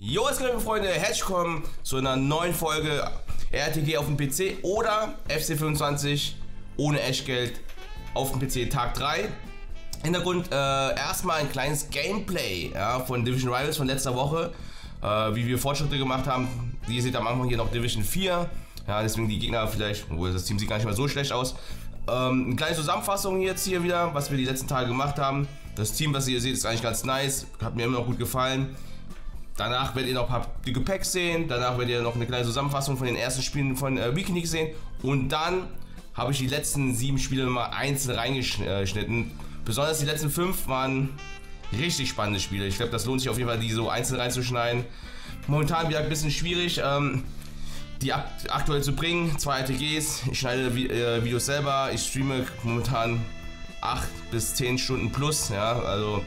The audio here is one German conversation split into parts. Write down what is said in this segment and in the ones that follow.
Jo, was geht ab, meine Freunde? Herzlich willkommen zu einer neuen Folge RTG auf dem PC oder FC25 ohne Echtgeld auf dem PC Tag 3. Hintergrund erstmal ein kleines Gameplay von Division Rivals von letzter Woche, wie wir Fortschritte gemacht haben. Ihr seht am Anfang hier noch Division 4, ja, deswegen die Gegner vielleicht, obwohl das Team sieht gar nicht mal so schlecht aus. Eine kleine Zusammenfassung jetzt hier wieder, was wir die letzten Tage gemacht haben. Das Team, was ihr hier seht, ist eigentlich ganz nice, hat mir immer noch gut gefallen. Danach werdet ihr noch ein paar dicke Packs sehen, danach werdet ihr noch eine kleine Zusammenfassung von den ersten Spielen von Weekend League sehen und dann habe ich die letzten 7 Spiele mal einzeln reingeschnitten. Besonders die letzten 5 waren richtig spannende Spiele. Ich glaube, das lohnt sich auf jeden Fall, die so einzeln reinzuschneiden. Momentan wieder ein bisschen schwierig, die aktuell zu bringen. 2 RTGs, ich schneide Videos selber, ich streame momentan 8 bis 10 Stunden plus, ja, also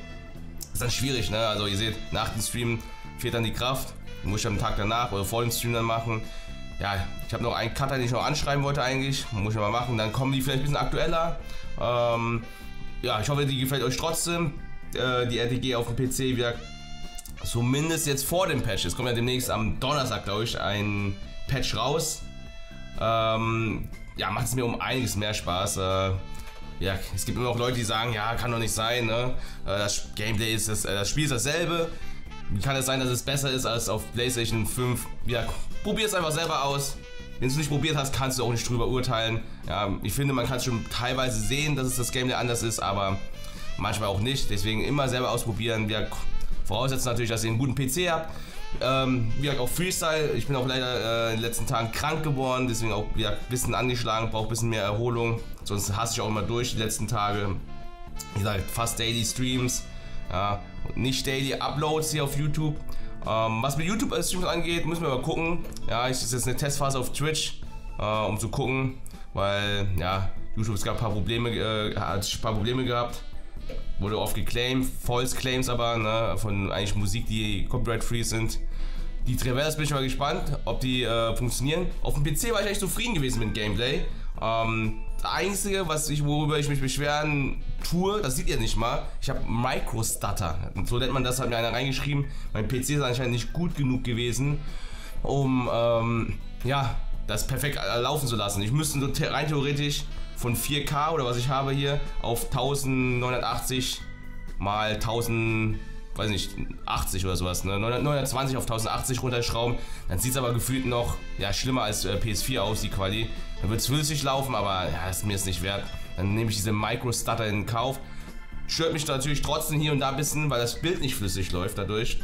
ist dann schwierig, ne? Also ihr seht, nach dem Stream fehlt dann die Kraft, muss ich am Tag danach oder vor dem Stream dann machen. Ja, ich habe noch einen Cutter, den ich noch anschreiben wollte eigentlich, muss ich mal machen, dann kommen die vielleicht ein bisschen aktueller. Ja, ich hoffe, die gefällt euch trotzdem, die RTG auf dem PC wieder, zumindest jetzt vor dem Patch. Es kommt ja demnächst am Donnerstag, glaube ich, ein Patch raus. Ja, macht es mir um einiges mehr Spaß. Ja, es gibt immer noch Leute, die sagen, ja, kann doch nicht sein, ne? Das Gameplay ist, das Spiel ist dasselbe. Wie kann es sein, dass es besser ist als auf PlayStation 5? Ja, probier es einfach selber aus. Wenn du es nicht probiert hast, kannst du auch nicht drüber urteilen. Ja, ich finde, man kann schon teilweise sehen, dass es das Gameplay anders ist, aber manchmal auch nicht. Deswegen immer selber ausprobieren. Ja, voraussetzen natürlich, dass ihr einen guten PC habt. Ja, auch Freestyle. Ich bin auch leider in den letzten Tagen krank geworden, deswegen auch ja, ein bisschen angeschlagen, brauche ein bisschen mehr Erholung. Sonst hasse ich auch immer durch die letzten Tage. Wie gesagt, fast daily Streams. Ja, nicht daily Uploads hier auf YouTube. Was mit YouTube Streams angeht, müssen wir mal gucken. Ja, es ist jetzt eine Testphase auf Twitch, um zu gucken, weil ja, YouTube es gab ein paar Probleme gehabt. Wurde oft geclaimed, false claims aber, ne, von eigentlich Musik, die copyright free sind. Die Trevellas bin ich mal gespannt, ob die funktionieren. Auf dem PC war ich echt zufrieden gewesen mit dem Gameplay. Das Einzige, worüber ich mich beschweren tue, das seht ihr nicht mal, ich habe Micro Stutter. So nennt man das, hat mir einer reingeschrieben. Mein PC ist anscheinend nicht gut genug gewesen, um ja, das perfekt laufen zu lassen. Ich müsste so rein theoretisch von 4K oder was ich habe hier auf 1980 mal 1000, weiß nicht, 80 oder sowas, ne? 920 auf 1080 runterschrauben, dann sieht es aber gefühlt noch ja, schlimmer als PS4 aus, die Quali. Dann wird es flüssig laufen, aber ja, das ist mir es nicht wert. Dann nehme ich diese Micro Stutter in Kauf. Stört mich natürlich trotzdem hier und da ein bisschen, weil das Bild nicht flüssig läuft dadurch.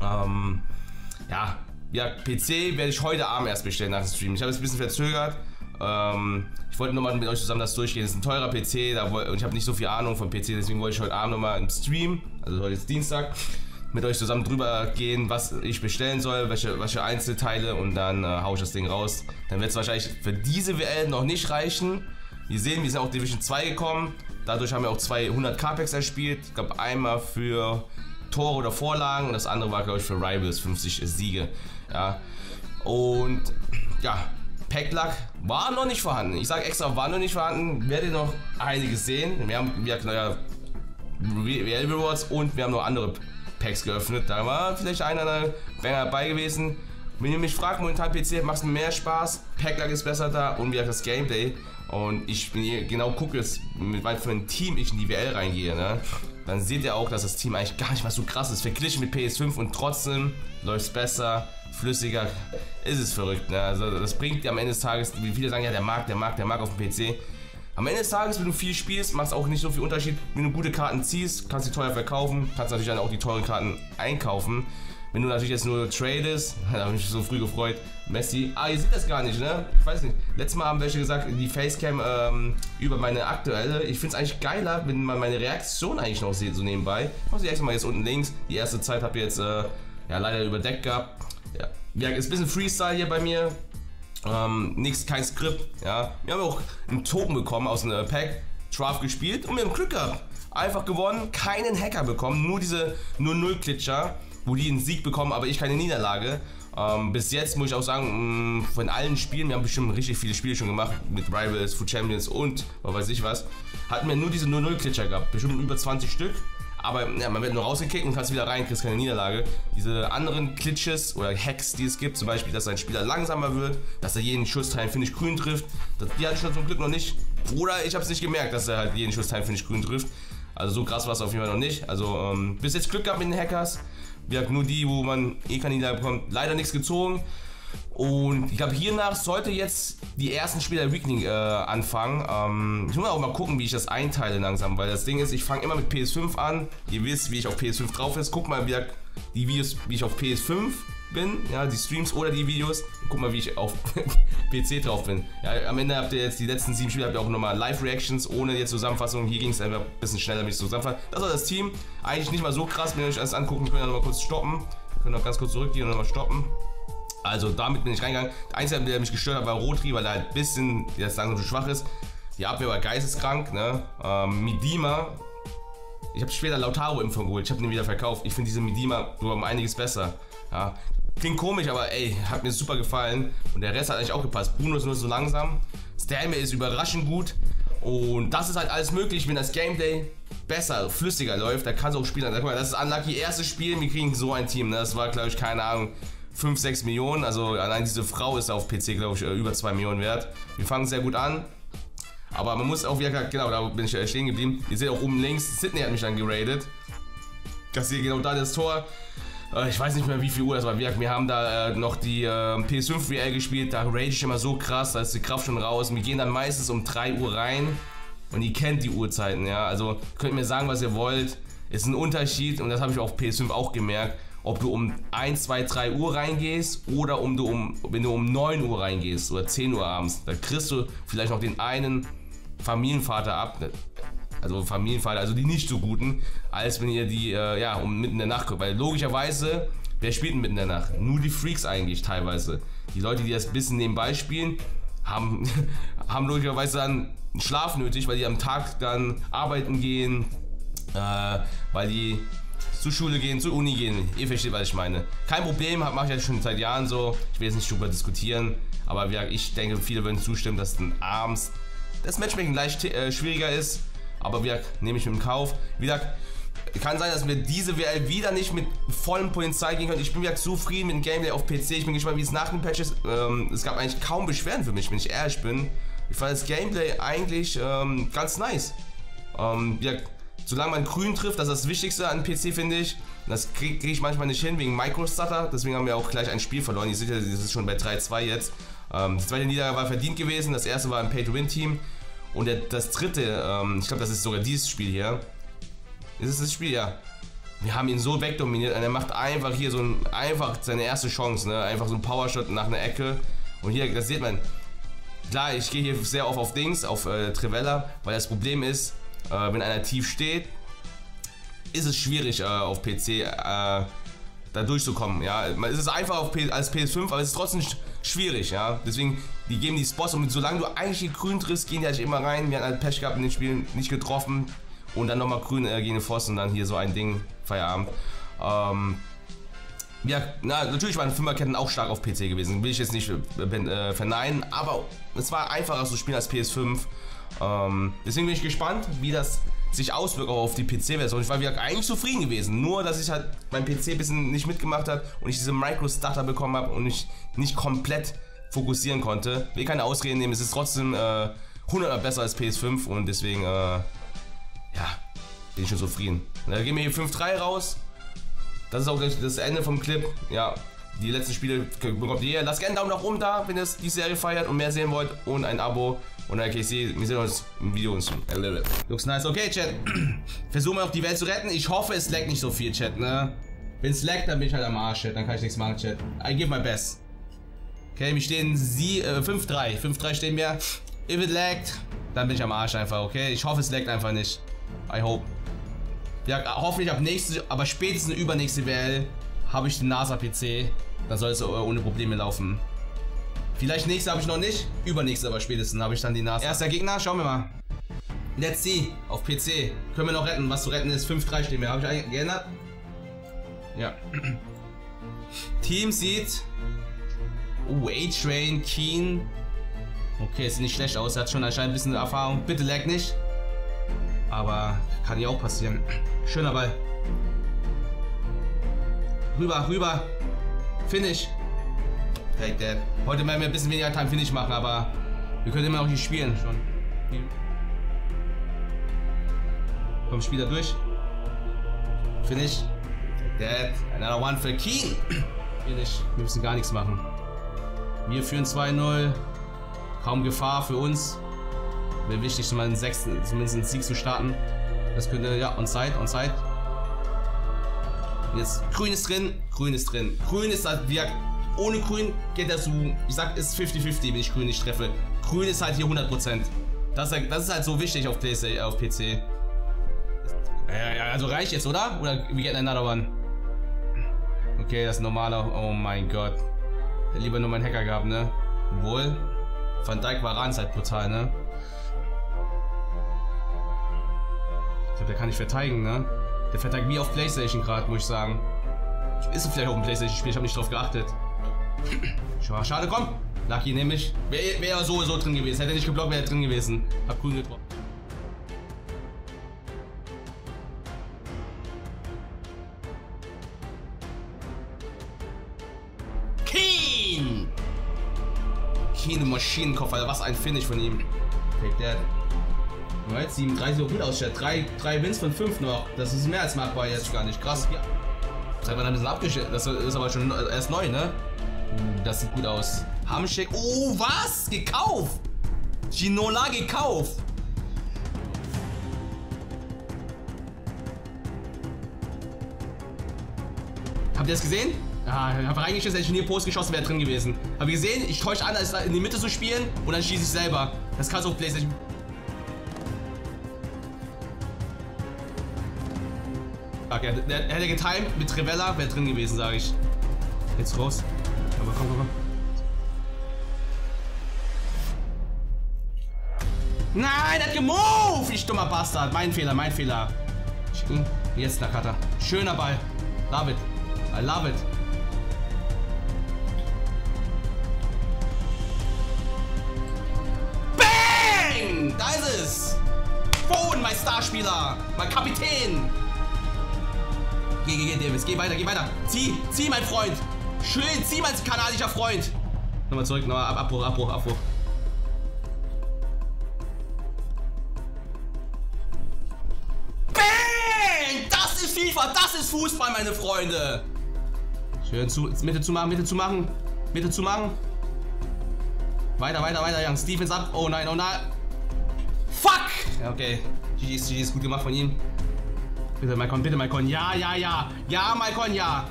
Ja, PC werde ich heute Abend erst bestellen nach dem Stream. Ich habe es ein bisschen verzögert. Ich wollte nochmal mit euch zusammen das durchgehen. Das ist ein teurer PC und ich habe nicht so viel Ahnung von PC, deswegen wollte ich heute Abend nochmal im Stream, also heute ist Dienstag, mit euch zusammen drüber gehen, was ich bestellen soll, welche Einzelteile, und dann haue ich das Ding raus. Dann wird es wahrscheinlich für diese WL noch nicht reichen. Wir sehen, wir sind auch Division 2 gekommen, dadurch haben wir auch 200 Carpacks erspielt. Es gab einmal für Tore oder Vorlagen und das andere war, glaube ich, für Rivals, 50 Siege. Ja. Und ja, Packlack war noch nicht vorhanden. Ich sage extra, war noch nicht vorhanden. Werdet ihr noch einiges sehen. Wir haben ja Real Rewards und wir haben noch andere Packs geöffnet. Da war vielleicht einer dabei gewesen. Wenn ihr mich fragt, momentan PC macht es mehr Spaß. Packlack ist besser da und wir haben das Gameplay. Und ich bin hier genau gucke jetzt, mit welchem Team ich in die WL reingehe. Ne? Dann seht ihr auch, dass das Team eigentlich gar nicht mal so krass ist. Verglichen mit PS5 und trotzdem läuft es besser. Flüssiger, ist es verrückt, ne? Also das bringt dir am Ende des Tages, wie viele sagen, ja, der mag auf dem PC. Am Ende des Tages, wenn du viel spielst, macht es auch nicht so viel Unterschied. Wenn du gute Karten ziehst, kannst du die teuer verkaufen, kannst natürlich dann auch die teuren Karten einkaufen. Wenn du natürlich jetzt nur tradest, da habe ich mich so früh gefreut, Messi, ihr seht das gar nicht, ne? Ich weiß nicht, letztes Mal haben welche gesagt, die Facecam über meine aktuelle, ich finde es eigentlich geiler, wenn man meine Reaktion eigentlich noch sieht, so nebenbei. Ich mache sie erstmal jetzt unten links, die erste Zeit habe ich jetzt ja, leider überdeckt gehabt. Ja, ist ein bisschen Freestyle hier bei mir, nichts, kein Skript, ja. Wir haben auch einen Token bekommen aus einem Pack, Draft gespielt und wir haben Glück gehabt. Einfach gewonnen, keinen Hacker bekommen, nur diese 0-0-Klitscher, wo die einen Sieg bekommen, aber ich keine Niederlage. Bis jetzt muss ich auch sagen, von allen Spielen, wir haben bestimmt richtig viele Spiele schon gemacht, mit Rivals, Food Champions und was weiß ich was, hatten wir nur diese 0-0-Klitscher gehabt, bestimmt über 20 Stück. Aber ja, man wird nur rausgekickt und kannst wieder rein, kriegst keine Niederlage. Diese anderen Glitches oder Hacks, die es gibt, zum Beispiel, dass ein Spieler langsamer wird, dass er jeden Schussteil finde ich grün trifft, die hatte ich schon zum Glück noch nicht. Oder ich habe es nicht gemerkt, dass er halt jeden Schussteil finde ich grün trifft. Also so krass war es auf jeden Fall noch nicht. Also bis jetzt Glück gehabt mit den Hackers. Wir haben nur die, wo man eh keine Niederlage bekommt, leider nichts gezogen. Und ich glaube, hiernach sollte jetzt die ersten Spiele der Weekend League anfangen. Ich muss auch mal gucken, wie ich das einteile langsam, weil das Ding ist, ich fange immer mit PS5 an. Ihr wisst, wie ich auf PS5 drauf ist. Guckt mal wieder die Videos, wie ich auf PS5 bin, ja, die Streams oder die Videos. Guckt mal, wie ich auf PC drauf bin. Ja, am Ende habt ihr jetzt die letzten 7 Spiele, habt ihr auch nochmal Live-Reactions ohne jetzt Zusammenfassung. Hier ging es einfach ein bisschen schneller, damit ich zusammenfasse. Das war das Team. Eigentlich nicht mal so krass, wenn ihr euch alles angucken könnt, dann nochmal kurz stoppen. Wir können noch ganz kurz zurückgehen und nochmal stoppen. Also damit bin ich reingegangen. Der Einzige, der mich gestört hat, war Rotri, weil er halt ein bisschen jetzt langsam zu schwach ist. Die Abwehr war geisteskrank, ne? Midima. Ich habe später Lautaro-Impfung geholt. Ich habe den wieder verkauft. Ich finde diese Midima sogar um einiges besser. Ja. Klingt komisch, aber ey, hat mir super gefallen. Und der Rest hat eigentlich auch gepasst. Bruno ist nur so langsam. Stamina ist überraschend gut. Und das ist halt alles möglich, wenn das Gameplay besser, flüssiger läuft. Da kannst du auch spielen. Guck mal, das ist unlucky. Erstes Spiel, wir kriegen so ein Team. Ne? Das war, glaube ich, keine Ahnung. 5, 6 Millionen, also allein diese Frau ist auf PC, glaube ich, über 2 Millionen wert. Wir fangen sehr gut an, aber man muss auch wieder, genau, da bin ich stehen geblieben. Ihr seht auch oben links, Sydney hat mich dann geradet. Das hier, genau da das Tor. Ich weiß nicht mehr, wie viel Uhr das war. Wir haben da noch die PS5 VL gespielt, da rage ich immer so krass, da ist die Kraft schon raus. Wir gehen dann meistens um 3 Uhr rein und ihr kennt die Uhrzeiten, ja. Also könnt mir sagen, was ihr wollt. Ist ein Unterschied und das habe ich auf PS5 auch gemerkt. Ob du um 1, 2, 3 Uhr reingehst oder wenn du um 9 Uhr reingehst oder 10 Uhr abends, da kriegst du vielleicht noch den einen Familienvater ab, also Familienvater, also die nicht so guten, als wenn ihr die ja, mitten in der Nacht guckt. Weil logischerweise, wer spielt denn mitten in der Nacht? Nur die Freaks eigentlich teilweise. Die Leute, die das ein bisschen nebenbei spielen, haben logischerweise dann Schlaf nötig, weil die am Tag dann arbeiten gehen, weil die zur Schule gehen, zur Uni gehen, ihr versteht, was ich meine. Kein Problem, mache ich ja schon seit Jahren so, ich will jetzt nicht drüber diskutieren, aber ich denke, viele würden zustimmen, dass dann abends das Matchmaking leicht schwieriger ist, aber wir nehme ich mit dem Kauf. Wie gesagt, kann sein, dass wir diese WL wieder nicht mit vollem Polizei gehen können. Ich bin wieder zufrieden mit dem Gameplay auf PC, ich bin gespannt, wie es nach den Patches, es gab eigentlich kaum Beschwerden für mich, wenn ich ehrlich bin. Ich fand das Gameplay eigentlich ganz nice. Solange man grün trifft, das ist das Wichtigste an PC, finde ich. Das kriege ich manchmal nicht hin wegen Micro Stutter, deswegen haben wir auch gleich ein Spiel verloren. Ihr seht ja, das ist schon bei 3-2 jetzt. Die zweite Niederlage war verdient gewesen, das erste war ein Pay-to-Win-Team. Und das dritte, ich glaube, das ist sogar dieses Spiel hier. Ist es das Spiel? Ja. Wir haben ihn so wegdominiert und er macht einfach hier so einfach seine erste Chance, ne? Einfach so ein Powershot nach einer Ecke. Und hier, das sieht man. Klar, ich gehe hier sehr oft auf Dings, auf Trevella, weil das Problem ist, wenn einer tief steht, ist es schwierig auf PC da durchzukommen. Ja? Es ist einfach als PS5, aber es ist trotzdem schwierig. Ja? Deswegen, die geben die Spots und solange du eigentlich die Grün triffst, gehen die halt immer rein. Wir hatten halt Pech gehabt in den Spielen, nicht getroffen und dann nochmal Grün gegen den Pfosten und dann hier so ein Ding, Feierabend. Ja, na, natürlich waren Fünferketten auch stark auf PC gewesen, will ich jetzt nicht verneinen, aber es war einfacher zu spielen als PS5. Deswegen bin ich gespannt, wie das sich auswirkt auch auf die PC-Version. Ich war wieder eigentlich zufrieden gewesen, nur dass ich halt mein PC ein bisschen nicht mitgemacht hat und ich diese Micro-Stutter bekommen habe und ich nicht komplett fokussieren konnte. Will keine Ausreden nehmen, es ist trotzdem 100 mal besser als PS5 und deswegen, ja, bin ich schon zufrieden. Da gehen wir hier 5-3 raus, das ist auch das Ende vom Clip, ja. Die letzten Spiele bekommt ihr hier. Lasst gerne einen Daumen nach oben da, wenn ihr die Serie feiert und mehr sehen wollt. Und ein Abo. Und okay, wir sehen uns im Video. Looks nice. Okay, Chat. Versuchen wir noch die Welt zu retten. Ich hoffe, es laggt nicht so viel, Chat, ne? Wenn es laggt, dann bin ich halt am Arsch, Chat. Dann kann ich nichts machen, Chat. I give my best. Okay, wir stehen 5-3. 5-3 stehen wir. If it laggt, dann bin ich am Arsch einfach, okay? Ich hoffe, es laggt einfach nicht. I hope. Ja, hoffentlich ab nächste, aber spätestens übernächste WL. Habe ich den NASA-PC, dann soll es ohne Probleme laufen. Vielleicht nächste habe ich noch nicht, übernächste aber spätestens habe ich dann die NASA. Erster Gegner, schauen wir mal. Let's see, auf PC. Können wir noch retten, was zu retten ist. 5-3 stehen wir, habe ich eigentlich geändert? Ja. Team sieht... A-Train, Keen. Okay, sieht nicht schlecht aus, er hat schon anscheinend ein bisschen Erfahrung. Bitte lag nicht. Aber kann ja auch passieren. Schöner Ball. Rüber, rüber. Finish. Take that. Heute werden wir ein bisschen weniger kein Finish machen, aber wir können immer noch hier spielen schon. Komm, Spieler durch. Finish. Take that. Another one for Keen. Finish. Wir müssen gar nichts machen. Wir führen 2-0. Kaum Gefahr für uns. Wäre wichtig, mal einen sechsten, zumindest einen Sieg zu starten. Das könnte, ja, on side. Jetzt, grün ist drin. Grün ist halt, wie, ohne grün geht das so, ich sag, ist 50-50, wenn ich grün nicht treffe. Grün ist halt hier 100%. Das ist halt so wichtig auf PC. Also reicht jetzt, oder? Oder we get another one. Okay, das ist normaler, oh mein Gott. Lieber nur meinen Hacker gehabt, ne? Obwohl, Van Dijk war ran, ist halt brutal, ne? Ich glaube, der kann nicht verteidigen, ne? Der verteidigt wie auf PlayStation gerade, muss ich sagen. Ist vielleicht auch ein PlayStation-Spiel, ich habe nicht drauf geachtet. Schade, komm! Lucky nämlich. Wäre so drin gewesen. Hätte nicht geblockt, wäre drin gewesen. Hab grün getroffen. Keen! Keen, du Maschinenkopf, Alter. Was ein Finish von ihm. Take that. Alright, 37 Uhr gut ausstellt. 3 Wins von 5 noch. Das ist mehr als machbar jetzt gar nicht. Krass. Ja. Das hat man ein bisschen abgestellt. Das ist aber schon erst neu, ne? Das sieht gut aus. Hamschick. Oh, was? Gekauft! Ginola gekauft! Habt ihr das gesehen? Ah, ich hab reingeschossen, hätte ich in den Post geschossen, wäre drin gewesen. Habt ihr gesehen? Ich täusche an, als in die Mitte zu spielen und dann schieße ich selber. Das kannst du auf PlayStation. Okay, der hätte getimed mit Trevella, wäre drin gewesen, sage ich. Jetzt raus. Aber komm. Nein, er hat gemoved! Ich dummer Bastard. Mein Fehler. Schicken. Jetzt Nakata. Schöner Ball. Love it. I love it. Bang! Da ist es! Boden, mein Starspieler! Mein Kapitän! Geh, Davis, geh weiter. Zieh, mein Freund. Schön, zieh, mein kanadischer Freund. Nochmal zurück, nochmal Abbruch. Bang! Das ist FIFA, das ist Fußball, meine Freunde. Schön, Mitte zu machen. Weiter, Young. Stevens ab. Oh nein. Fuck! Ja, okay. GG ist gut gemacht von ihm. Bitte, Malcolm. Ja. Ja, Malcolm, ja.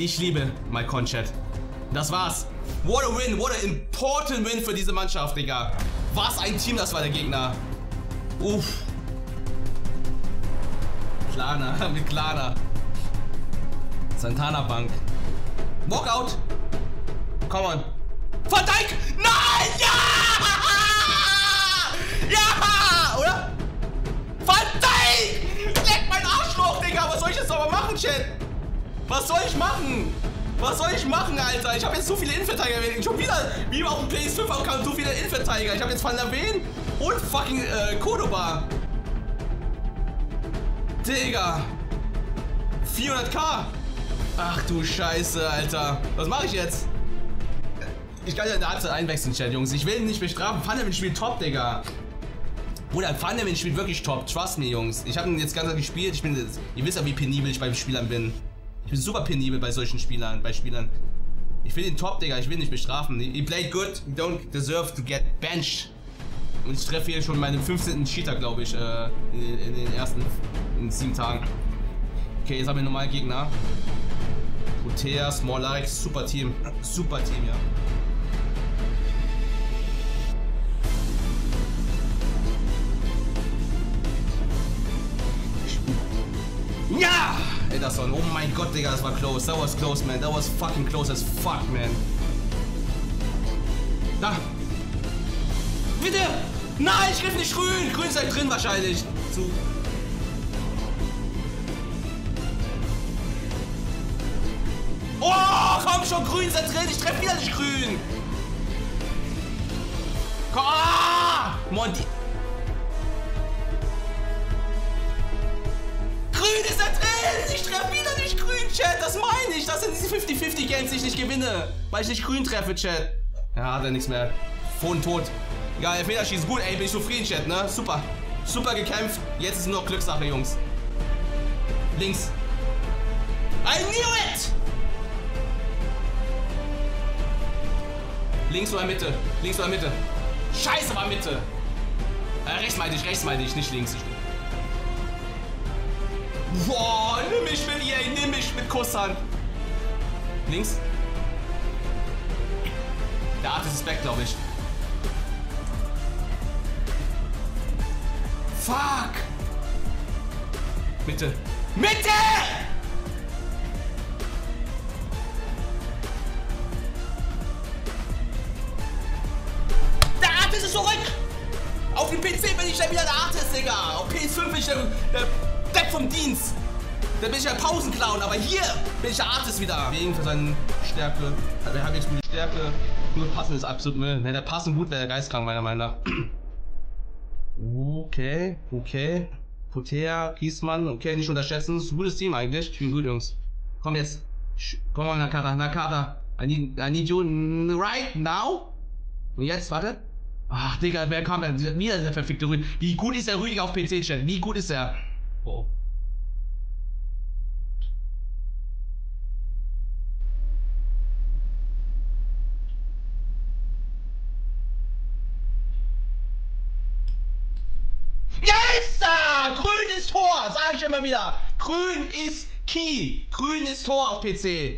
Ich liebe Malcolm, Chat. Das war's. What a win. What an important win für diese Mannschaft, Digga. Was ein Team, das war der Gegner. Uff. Klana. Santana Bank. Walkout. Come on. Van Dijk. Nein! Ja! Ja! Oder? Van Dijk! Leck mein Arschloch, Digga! Was soll ich jetzt aber machen, Chat? Was soll ich machen, Alter? Ich habe jetzt so viele Innenverteidiger. Schon wieder, wie auf dem PS5-Account, so viele Innenverteidiger. Ich habe jetzt Van der Veen und fucking Cordoba. Digga. 400k. Ach du Scheiße, Alter. Was mache ich jetzt? Ich kann ja in der Halbzeit einwechseln, Chat, Jungs. Ich will ihn nicht bestrafen. Van der Veen spielt top, Digga. Bruder, Van der Veen spielt wirklich top. Trust me, Jungs. Ich habe ihn jetzt ganz gespielt. Ihr wisst ja, wie penibel ich bei Spielern bin. Ich bin super penibel bei solchen Spielern, Ich will den top, Digga. Ich will ihn nicht bestrafen. He played good. You don't deserve to get benched. Und ich treffe hier schon meinen 15. Cheater, glaube ich, in den ersten 7 Tagen. Okay, jetzt haben wir normal Gegner. Putea, Small Like, super Team. Super Team, ja. Ja! Ederson, oh mein Gott, Digga, das war close. That was close, man. That was fucking close as fuck, man. Da! Bitte! Nein, ich griff nicht grün! Grün ist halt drin wahrscheinlich. Zu. Oh, komm schon, grün ist halt drin. Ich treffe wieder nicht grün. Komm! Ah! Monty. Grün ist da drin! Ich treffe wieder nicht grün, Chat! Das meine ich! Das sind diese 50-50-Games, die ich nicht gewinne. Weil ich nicht grün treffe, Chat. Ja, hat er nichts mehr. Von tot. Egal, Elfmeterschießen ist gut. Ey, bin ich zufrieden, Chat, ne? Super. Super gekämpft. Jetzt ist nur noch Glückssache, Jungs. Links. I knew it! Links oder Mitte? Links oder Mitte? Scheiße, war Mitte! Rechts meinte ich, nicht links. Boah, nimm mich mit ihr, nimm mich mit Kusshand. Links. Der Artist ist weg, glaube ich. Fuck! Mitte. Mitte! Der Artist ist zurück! Auf dem PC bin ich dann wieder der Artist, Digga! Auf PS5 bin ich der Depp vom Dienst! Da bin ich ja Pausenclown, aber hier bin ich der Artist wieder! Wegen für seine Stärke. Wir haben jetzt gute Stärke. Nur passen ist absolut Müll. Wenn der passen gut wäre, der geistkrank, meiner Meinung nach. Okay, okay. Potea, Kiesmann, okay, nicht unterschätzen. Ist ein gutes Team eigentlich. Ich bin gut, Jungs. Komm jetzt. Komm mal, Nakata, Nakata. I need you right now. Und jetzt, warte. Ach, Digga, wer kam denn? Wieder der verfickte Rüdiger. Wie gut ist der Rüdiger auf PC, Chat? Wie gut ist er? Oh. Tor, sag ich immer wieder. Grün ist Key. Grün ist Tor auf PC.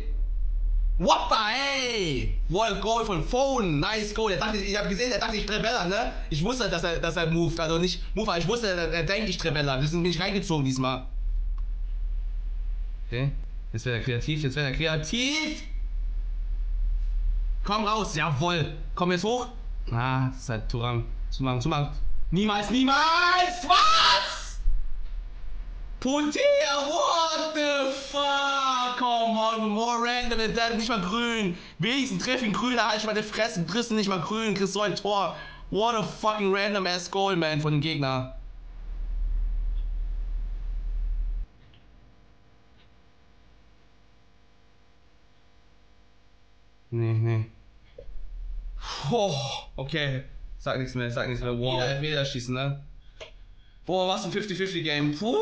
Woppa, ey. Wall Goal von Phone. Nice Goal. Ich hab gesehen, der dachte ich Trevella, ne? Ich wusste, dass er moved. Also nicht move, aber ich wusste, er denkt ich Trevella. Deswegen bin ich reingezogen diesmal. Okay. Jetzt wird er kreativ, jetzt wird er kreativ. Komm raus. Jawohl. Komm jetzt hoch. Ah, das ist halt Turam. Zumachen, zumachen. Niemals, niemals. Was? Potea, what the fuck? Come on, more random than that. Nicht mal grün. Wenigstens treff ihn grün, da halt ich mal die Fresse. Drissen nicht mal grün, kriegst so ein Tor. What a fucking random ass goal, man, von dem Gegner. Nee, nee. Oh, okay. Sag nichts mehr, sag nichts mehr. Wow. Elfmeter schießen, ne? Boah, was ein 50-50-Game. Puh.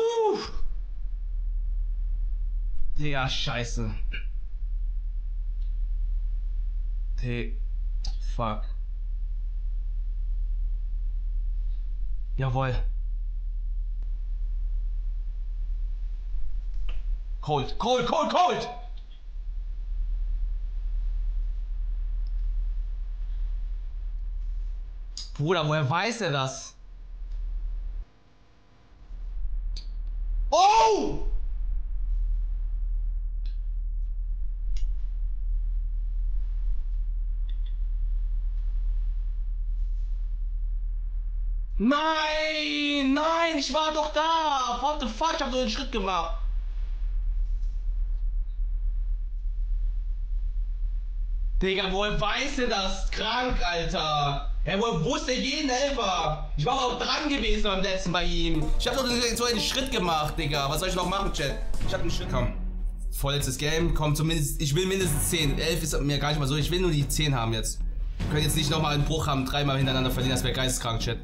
Digga, scheiße. Hey, fuck. Jawohl. Cold, cold, cold, cold! Bruder, woher weiß er das? Oh! Nein! Nein! Ich war doch da! What the fuck? Ich hab so einen Schritt gemacht! Digga, woher weiß er das? Krank, Alter! Ja, woher wusste jeden Elfer? Ich war auch dran gewesen beim letzten bei ihm. Ich hab doch so einen Schritt gemacht, Digga. Was soll ich noch machen, Chat? Ich hab einen Schritt gemacht. Vorletztes Game. Komm, zumindest. Ich will mindestens 10. 11 ist mir gar nicht mal so. Ich will nur die 10 haben jetzt. Wir können jetzt nicht nochmal einen Bruch haben. 3-mal hintereinander verlieren. Das wäre geisteskrank, Chat.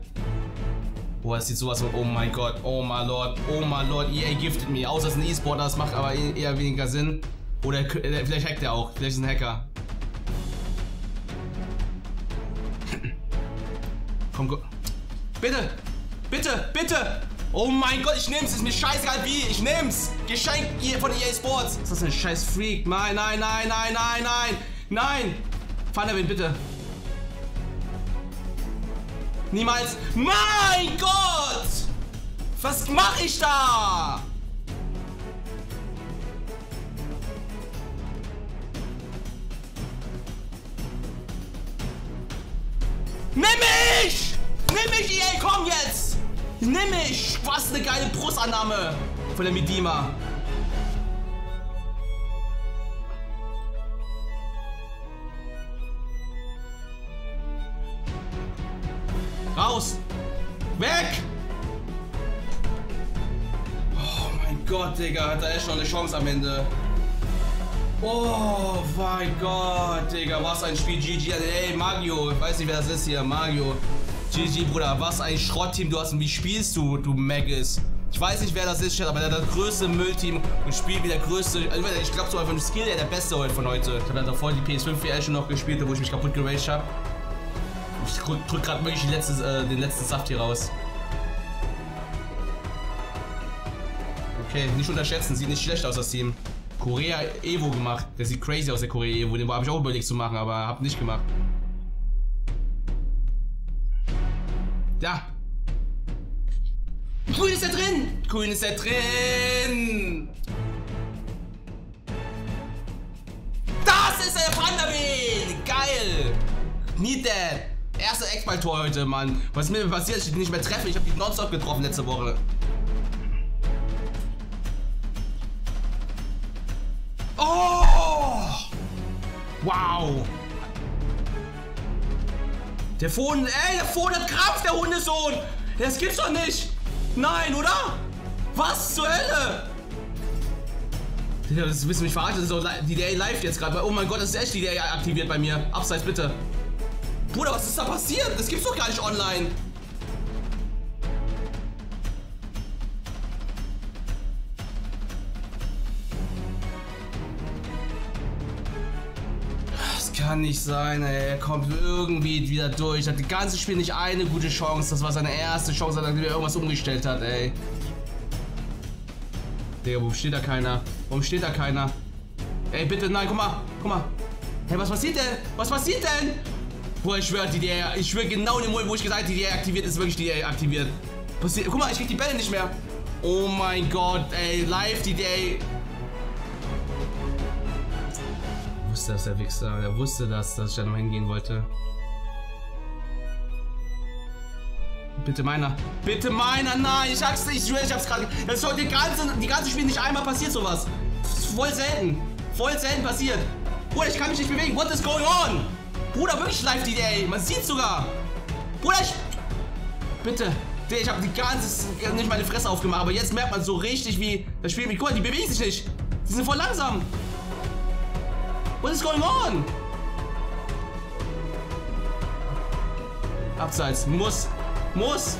Boah, das sieht sowas von. Oh mein Gott. Oh mein Lord. Oh mein Lord. EA giftet me. Außer es ist ein E-Sportler. Das macht aber eher weniger Sinn. Oder vielleicht hackt er auch. Vielleicht ist ein Hacker. Komm, komm. Bitte! Bitte! Bitte! Oh mein Gott, ich nehm's! Ist mir scheißegal wie! Ich nehm's! Geschenk hier von EA Sports! Ist das ein scheiß Freak? Nein, nein, nein, nein, nein, nein! Nein! Van der Veen, bitte! Niemals! Mein Gott! Was mach ich da? Nimm mich! Nimm mich, EA, komm jetzt! Nimm mich! Was eine geile Brustannahme von der Midima. Raus! Weg! Oh mein Gott, Digga, hat er echt noch eine Chance am Ende. Oh mein Gott, Digga, was ein Spiel, GG. Ey, Magio, ich weiß nicht, wer das ist hier, Magio. GG, Bruder, was ein Schrottteam, du hast, wie spielst du, du Magus? Ich weiß nicht, wer das ist, Chat, aber der hat das größte Müllteam und spielt wie der größte. Ich glaube, so einfach ein Skill, der beste heute von heute. Ich habe dann davor die PS5 VR schon noch gespielt, wo ich mich kaputt geraged habe. Ich drück gerade wirklich den letzten Saft hier raus. Okay, nicht unterschätzen, sieht nicht schlecht aus, das Team. Korea Evo gemacht, der sieht crazy aus, der Korea Evo. Den habe ich auch überlegt zu machen, aber habe nicht gemacht. Da! Grün ist da drin! Grün ist da drin! Das ist der Van der Veen! Geil! Need that! Erster Eckball-Tor heute, Mann. Was ist mir passiert, dass ich nicht mehr treffe? Ich habe die nonstop getroffen letzte Woche. Oh! Wow! Der Fohlen, ey, der Fohlen hat Krampf, der Hundesohn! Das gibt's doch nicht! Nein, oder? Was zur Hölle? Das wissen mich verarscht, das ist doch DDA live jetzt gerade. Oh mein Gott, das ist echt DDA aktiviert bei mir. Abseits bitte. Bruder, was ist da passiert? Das gibt's doch gar nicht online. Das kann nicht sein, ey. Er kommt irgendwie wieder durch. Er hat das ganze Spiel nicht eine gute Chance. Das war seine erste Chance, nachdem er irgendwas umgestellt hat, ey. Digga, warum steht da keiner? Warum steht da keiner? Ey, bitte, nein, guck mal, guck mal. Hey, was passiert denn? Was passiert denn? Boah, ich schwöre, DDA, ich schwöre, genau in dem Moment, wo ich gesagt habe, DDA aktiviert, ist wirklich DDA aktiviert. Passiert, guck mal, ich krieg die Bälle nicht mehr. Oh mein Gott, ey, live DDA. Ich wusste das, der Wichser, er wusste das, dass ich da nochmal hingehen wollte. Bitte meiner. Bitte meiner, nein, ich hab's nicht, ich schwöre, ich hab's gerade. Das ist heute die ganze Spiel nicht einmal passiert, sowas. Voll selten passiert. Bruder, ich kann mich nicht bewegen, what is going on? Bruder, wirklich live DDA. Man sieht sogar. Bruder, ich... Bitte. Ich habe die ganze... nicht meine Fresse aufgemacht. Aber jetzt merkt man so richtig, wie... Das Spiel... Guck mal, die bewegen sich nicht. Die sind voll langsam. What is going on? Abseits. Muss. Muss.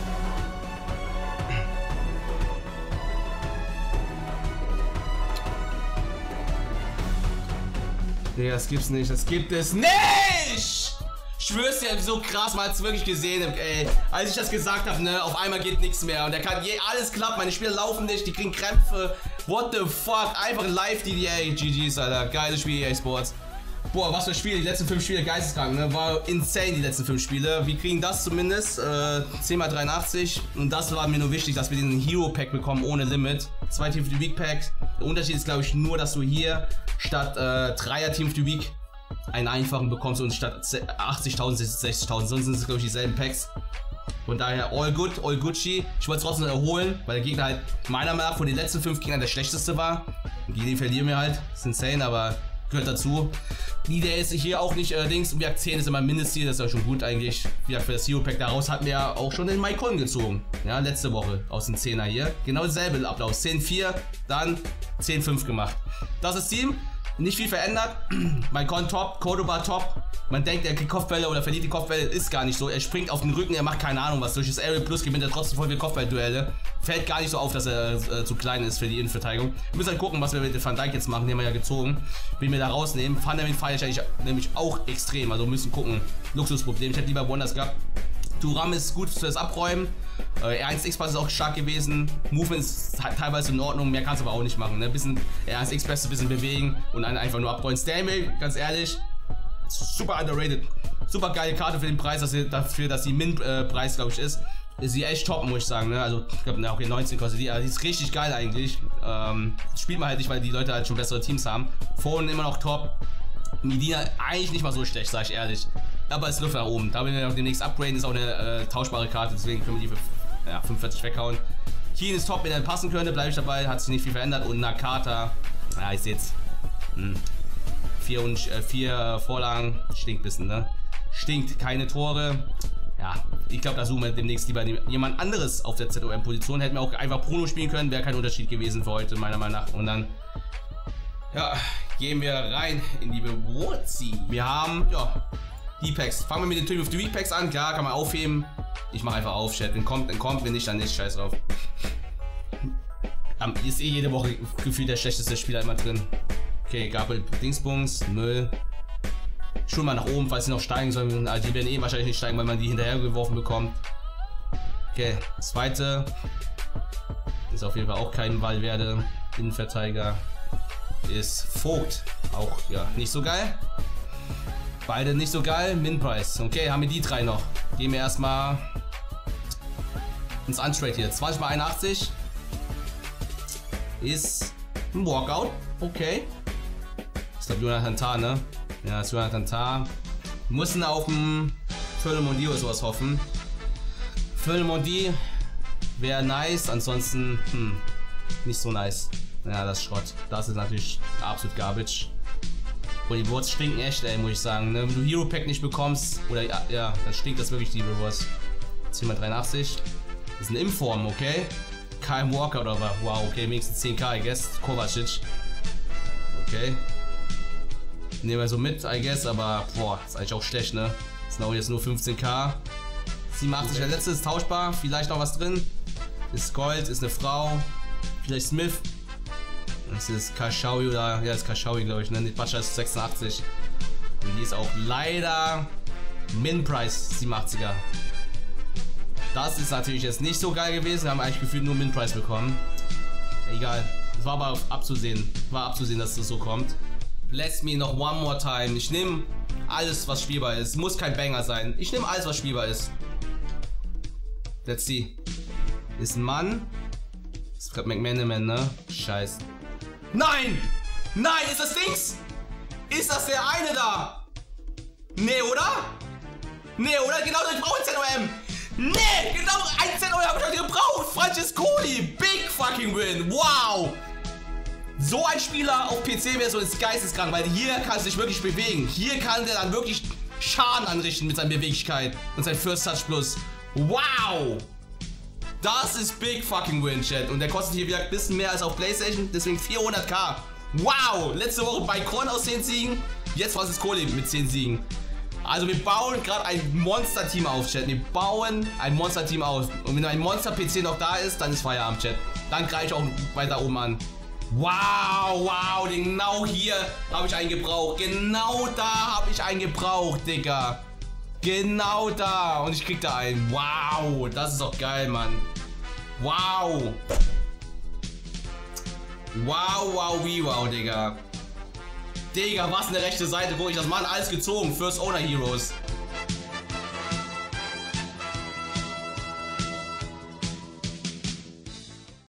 Digga, das gibt's nicht. Das gibt es nicht! Ich schwör's dir, so krass, man hat's wirklich gesehen, ey. Als ich das gesagt habe, ne, auf einmal geht nichts mehr. Und da kann alles klappen. Meine Spieler laufen nicht, die kriegen Krämpfe. What the fuck? Einfach live DDA. GG's, Alter. Geiles Spiel, EA Sports. Boah, was für ein Spiel. Die letzten 5 Spiele geisteskrank, ne? War insane, die letzten 5 Spiele. Wir kriegen das zumindest. 10x83. Und das war mir nur wichtig, dass wir den Hero Pack bekommen, ohne Limit. 2 Team of the Week Packs. Der Unterschied ist, glaube ich, nur, dass du hier statt 3er Team of the Week einen einfachen bekommst und statt 80.000, 60.000. Sonst sind es, glaube ich, dieselben Packs. Von daher, all good, all Gucci. Ich wollte es trotzdem erholen, weil der Gegner halt meiner Meinung nach von den letzten 5 Gegnern der schlechteste war. Und die verlieren wir halt. Ist insane, aber gehört dazu. DDA ist hier auch nicht links. Und Werk 10 ist immer Mindestziel, das ist ja schon gut eigentlich. Wie gesagt, für das Hero Pack daraus hatten wir ja auch schon den Maikon gezogen. Ja, letzte Woche aus dem 10er hier. Genau dasselbe Ablauf. 10-4, dann 10-5 gemacht. Das ist Team. Nicht viel verändert. Maikon top, Cordoba top. Man denkt, er kriegt Kopfbälle oder verliert die Kopfbälle. Ist gar nicht so. Er springt auf den Rücken, er macht keine Ahnung was. Durch das Aerial Plus gewinnt er trotzdem voll viele Kopfballduelle. Fällt gar nicht so auf, dass er zu klein ist für die Innenverteidigung. Wir müssen halt gucken, was wir mit dem Van Dijk jetzt machen. Den haben wir ja gezogen. Will mir da rausnehmen. Van der Veen feiere ich eigentlich nämlich auch extrem. Also müssen gucken. Luxusproblem. Ich hätte lieber Wonders gehabt. Thuram ist gut fürs Abräumen. R1X-Pass ist auch stark gewesen. Movement ist teilweise in Ordnung. Mehr kannst du aber auch nicht machen. Ne? Bisschen R1X-Pass ein bisschen bewegen und einen einfach nur abräumen. Stalemate, ganz ehrlich. Super underrated. Super geile Karte für den Preis, dafür, dass die Min-Preis, glaube ich, ist. Ist sie echt top, muss ich sagen. Ne? Also, ich glaube, okay, 19 kostet die. Aber die ist richtig geil eigentlich. Spielt man halt nicht, weil die Leute halt schon bessere Teams haben. Vorne immer noch top. Medina eigentlich nicht mal so schlecht, sage ich ehrlich. Aber es läuft nach oben. Da werden wir noch demnächst upgraden. Ist auch eine tauschbare Karte, deswegen können wir die für 45 weghauen. Keen ist top, wenn er passen könnte, bleibe ich dabei. Hat sich nicht viel verändert. Und Nakata, ja, ich sehe jetzt. 4 Vorlagen. Stinkt ein bisschen, ne? Stinkt, keine Tore. Ja, ich glaube, da suchen wir demnächst lieber jemand anderes auf der ZOM-Position. Hätten wir auch einfach Bruno spielen können, wäre kein Unterschied gewesen für heute, meiner Meinung nach. Und dann, ja, gehen wir rein in die Bewohnung. Wir haben, ja, die Packs. Fangen wir mit den Team of the Week Packs an. Klar, kann man aufheben. Ich mache einfach auf, Chat. Dann kommt, wenn nicht, dann nicht. Scheiß drauf. Ist eh jede Woche gefühlt der schlechteste Spieler immer drin. Okay, Gabel, Dingsbums, Müll. Schon mal nach oben, falls sie noch steigen sollen. Also die werden eh wahrscheinlich nicht steigen, weil man die hinterhergeworfen bekommt. Okay, zweite. Ist auf jeden Fall auch kein Valverde. Innenverteidiger ist Vogt. Auch, ja, nicht so geil. Beide nicht so geil. Minpreis. Okay, haben wir die drei noch. Gehen wir erstmal ins Untrade hier. 20x81 ist ein Walkout. Okay. Ich glaube Jonathan Tantar, ne? Ja, das ist Jonathan Tantar. Wir mussten auf dem Feuillemondi oder sowas hoffen. Feuillemondi wäre nice, ansonsten nicht so nice. Ja, das ist Schrott. Das ist natürlich absolut Garbage. Und die Rewards stinken echt, ey, muss ich sagen. Wenn du Hero Pack nicht bekommst, oder ja, dann stinkt das wirklich, die Rewards. 10x83. Ist ein Inform, okay? Kein Walker oder was? Wow, okay, wenigstens 10k, I guess. Kovacic. Okay. Nehmen wir so mit, I guess, aber boah, ist eigentlich auch schlecht, ne? Ist auch jetzt nur 15k. 87, okay. Der letzte ist tauschbar, vielleicht noch was drin. Ist Gold, ist eine Frau. Vielleicht Smith. Das ist Kaschaui oder, ja, das ist Kaschaui, glaube ich, ne? Die Patscha ist 86. Und die ist auch leider Min-Price 87er. Das ist natürlich jetzt nicht so geil gewesen. Wir haben eigentlich gefühlt nur Min-Price bekommen. Egal. Es war aber abzusehen. War abzusehen, dass das so kommt. Bless me noch one more time. Ich nehme alles, was spielbar ist. Muss kein Banger sein. Ich nehme alles, was spielbar ist. Let's see. Ist ein Mann. Ist gerade McManaman, ne? Scheiße. Nein! Nein, ist das Dings? Ist das der eine da? Nee, oder? Nee, oder? Genau, ich brauche ZOM. Nee, genau, ein ZOM habe ich heute gebraucht. Francescoli, big fucking win. Wow. So ein Spieler auf PC-Version ist geisteskrank, weil hier kannst du dich wirklich bewegen. Hier kann der dann wirklich Schaden anrichten mit seiner Beweglichkeit und sein First Touch Plus. Wow! Das ist big fucking win, Chat. Und der kostet hier wieder ein bisschen mehr als auf PlayStation, deswegen 400k. Wow! Letzte Woche bei Korn aus 10 Siegen, jetzt Francescoli mit 10 Siegen. Also wir bauen gerade ein Monster-Team auf, Chat. Wir bauen ein Monster-Team auf. Und wenn ein Monster-PC noch da ist, dann ist Feierabend, Chat. Dann greife ich auch weiter oben an. Wow, wow, genau hier habe ich einen gebraucht. Genau da habe ich einen gebraucht, Digga. Genau da. Und ich krieg da einen. Wow, das ist doch geil, Mann. Wow. Wow, wow, wie wow, Digga. Digga, was eine rechte Seite, wo ich das Mann alles gezogen. First Owner Heroes.